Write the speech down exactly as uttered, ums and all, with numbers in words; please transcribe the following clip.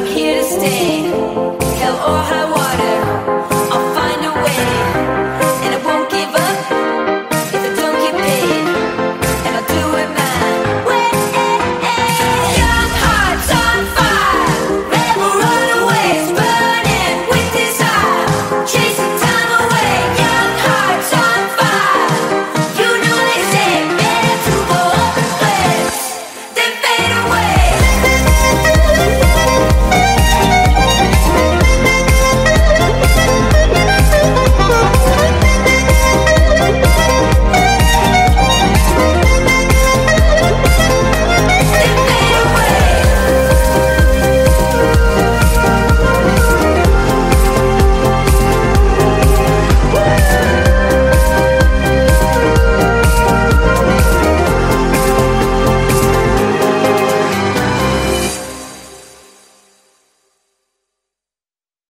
I'm here to stay. Hell or high water.